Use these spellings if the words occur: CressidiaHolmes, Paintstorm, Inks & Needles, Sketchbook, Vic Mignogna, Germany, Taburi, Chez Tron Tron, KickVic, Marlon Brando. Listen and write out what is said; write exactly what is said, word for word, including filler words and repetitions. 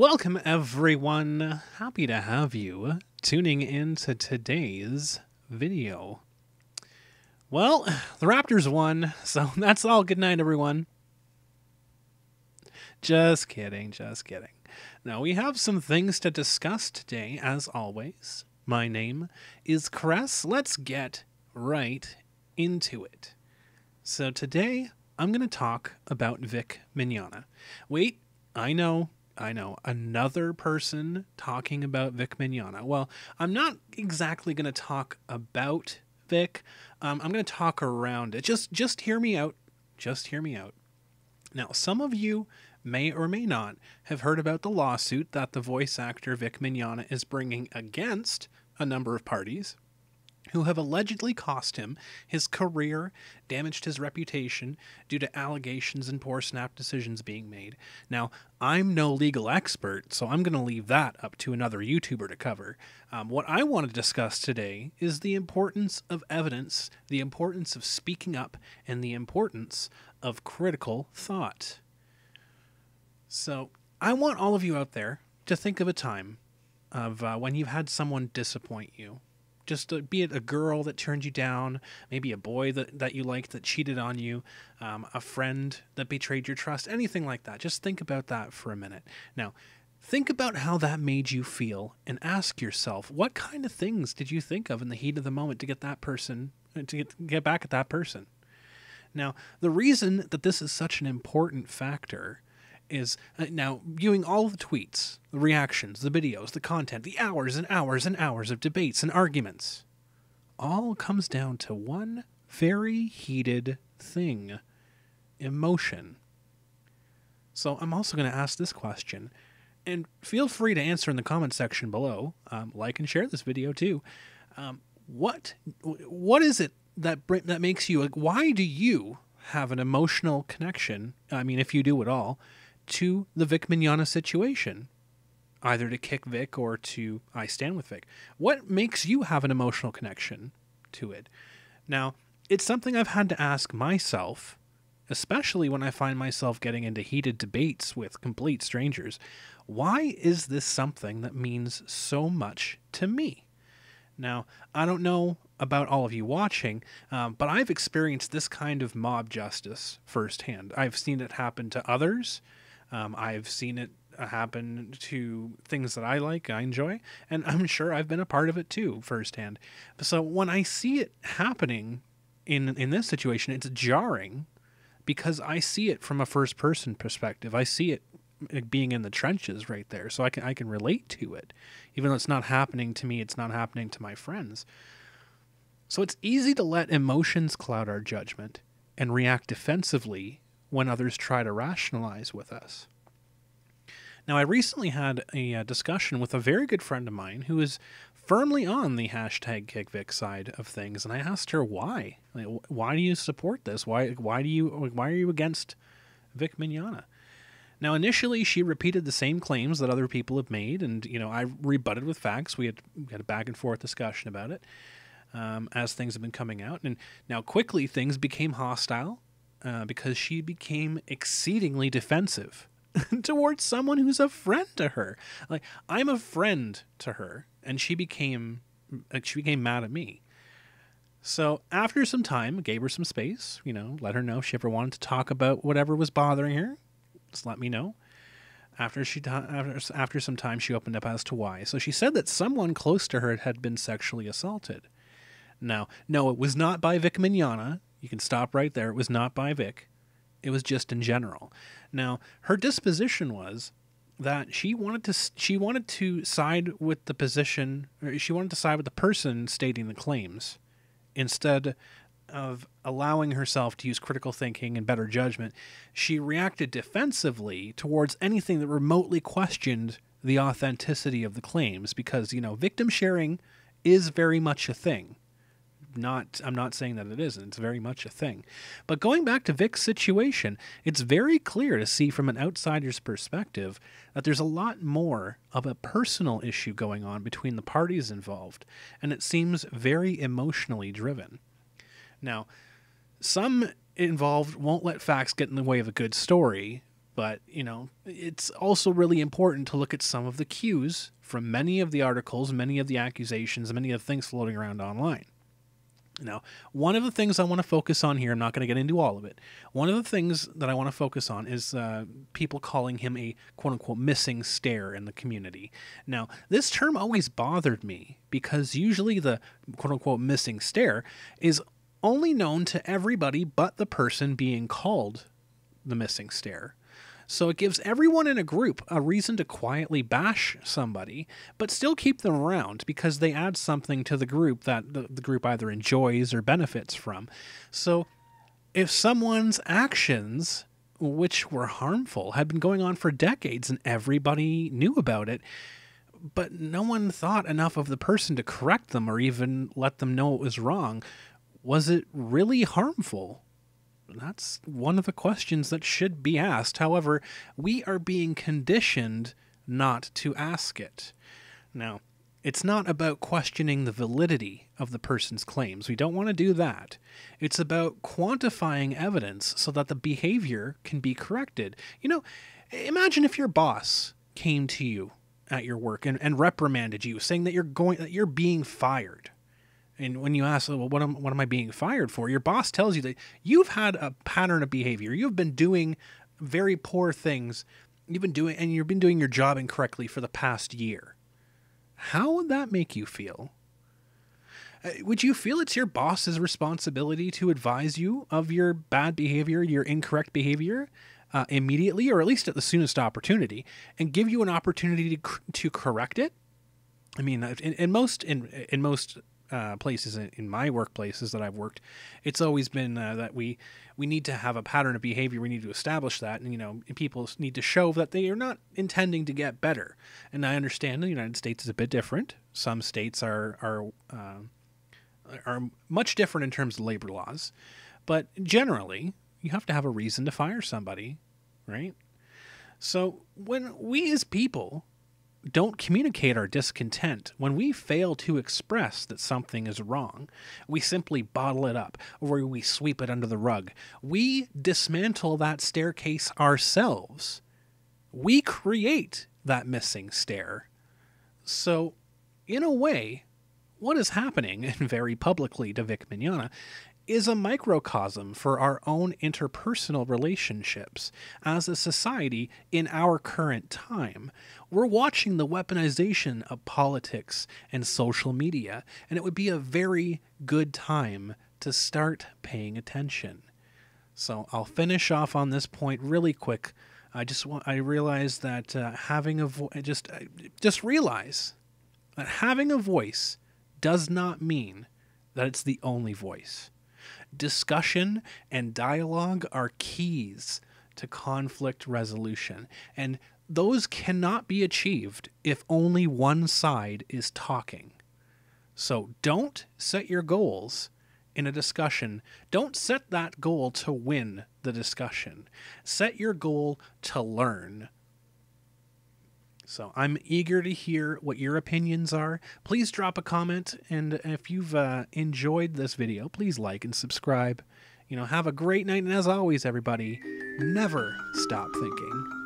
Welcome, everyone. Happy to have you tuning in to today's video. Well, the Raptors won, so that's all. Good night, everyone. Just kidding, just kidding. Now, we have some things to discuss today, as always. My name is Cress. Let's get right into it. So today, I'm going to talk about Vic Mignogna. Wait, I know, I know, another person talking about Vic Mignogna. Well, I'm not exactly going to talk about Vic. Um, I'm going to talk around it. Just, just hear me out. Just hear me out. Now, some of you may or may not have heard about the lawsuit that the voice actor Vic Mignogna is bringing against a number of parties who have allegedly cost him his career, damaged his reputation due to allegations and poor snap decisions being made. Now, I'm no legal expert, so I'm going to leave that up to another YouTuber to cover. Um, what I want to discuss today is the importance of evidence, the importance of speaking up, and the importance of critical thought. So I want all of you out there to think of a time of uh, when you've had someone disappoint you. Just uh, be it a girl that turned you down, maybe a boy that, that you liked that cheated on you, um, a friend that betrayed your trust, anything like that. Just think about that for a minute. Now, think about how that made you feel and ask yourself, what kind of things did you think of in the heat of the moment to get that person, to get, get back at that person? Now, the reason that this is such an important factor is uh, now viewing all the tweets, the reactions, the videos, the content, the hours and hours and hours of debates and arguments, all comes down to one very heated thing: emotion. So I'm also going to ask this question, and feel free to answer in the comment section below. Um, like and share this video too. Um, what what is it that that makes you, like, why do you have an emotional connection? I mean, if you do at all, to the Vic Mignogna situation, either to kick Vic or to I stand with Vic. What makes you have an emotional connection to it? Now, it's something I've had to ask myself, especially when I find myself getting into heated debates with complete strangers. Why is this something that means so much to me? Now, I don't know about all of you watching, um, but I've experienced this kind of mob justice firsthand. I've seen it happen to others. Um, I've seen it happen to things that I like, I enjoy, and I'm sure I've been a part of it too firsthand. So when I see it happening in, in this situation, it's jarring because I see it from a first-person perspective. I see it being in the trenches right there, so I can I can relate to it. Even though it's not happening to me, it's not happening to my friends. So it's easy to let emotions cloud our judgment and react defensively when others try to rationalize with us. Now, I recently had a discussion with a very good friend of mine who is firmly on the hashtag KickVic side of things, and I asked her why. Like, why do you support this? Why why do you why are you against Vic Mignogna? Now, initially, she repeated the same claims that other people have made, and, you know, I rebutted with facts. We had, we had a back-and-forth discussion about it um, as things have been coming out. And now, quickly, things became hostile uh, because she became exceedingly defensive towards someone who's a friend to her. Like, I'm a friend to her, and she became, like, she became mad at me. So after some time, gave her some space, you know, let her know if she ever wanted to talk about whatever was bothering her. Just let me know. After she after, after some time, she opened up as to why. So she said that someone close to her had been sexually assaulted. Now, no, it was not by Vic Mignogna. You can stop right there. It was not by Vic. It was just in general. Now, her disposition was that she wanted to she wanted to side with the position, or she wanted to side with the person stating the claims, instead of allowing herself to use critical thinking and better judgment. She reacted defensively towards anything that remotely questioned the authenticity of the claims because, you know, victim sharing is very much a thing. Not, I'm not saying that it isn't. It's very much a thing. But going back to Vic's situation, it's very clear to see from an outsider's perspective that there's a lot more of a personal issue going on between the parties involved, and it seems very emotionally driven. Now, some involved won't let facts get in the way of a good story, But, you know, it's also really important to look at some of the cues from many of the articles, many of the accusations, many of the things floating around online. Now, one of the things I want to focus on here, I'm not going to get into all of it. One of the things that I want to focus on is uh, people calling him a quote-unquote missing stare in the community. Now, this term always bothered me because usually the quote-unquote missing stare is only known to everybody but the person being called the missing stare. So it gives everyone in a group a reason to quietly bash somebody, but still keep them around because they add something to the group that the, the group either enjoys or benefits from. So if someone's actions, which were harmful, had been going on for decades and everybody knew about it, but no one thought enough of the person to correct them or even let them know it was wrong, was it really harmful? That's one of the questions that should be asked. However, we are being conditioned not to ask it. Now, it's not about questioning the validity of the person's claims. We don't want to do that. It's about quantifying evidence so that the behavior can be corrected. You know, imagine if your boss came to you at your work and, and reprimanded you, saying that you're going, that you're being fired. And when you ask, well, what am, what am I being fired for? Your boss tells you that you've had a pattern of behavior. You've been doing very poor things. You've been doing, and you've been doing your job incorrectly for the past year. How would that make you feel? Would you feel it's your boss's responsibility to advise you of your bad behavior, your incorrect behavior, uh, immediately, or at least at the soonest opportunity, and give you an opportunity to, to correct it? I mean, in, in most, in, in most, Uh, places in, in my workplaces that I've worked, it's always been uh, that we we need to have a pattern of behavior. We need to establish that, and you know, people need to show that they are not intending to get better. And I understand the United States is a bit different. Some states are are uh, are much different in terms of labor laws, but generally, you have to have a reason to fire somebody, right? So when we as people don't communicate our discontent, when we fail to express that something is wrong, we simply bottle it up or we sweep it under the rug. We dismantle that staircase ourselves. We create that missing stair. So, in a way, what is happening, and very publicly to Vic Mignogna, is a microcosm for our own interpersonal relationships as a society in our current time. We're watching the weaponization of politics and social media, and it would be a very good time to start paying attention. So I'll finish off on this point really quick. I just want, I realize that uh, having a vo- just uh, just realize that having a voice does not mean that it's the only voice. Discussion and dialogue are keys to conflict resolution, and those cannot be achieved if only one side is talking. So don't set your goals in a discussion. Don't set that goal to win the discussion. Set your goal to learn. So I'm eager to hear what your opinions are. Please drop a comment. And if you've uh, enjoyed this video, please like and subscribe. You know, have a great night. And as always, everybody, never stop thinking.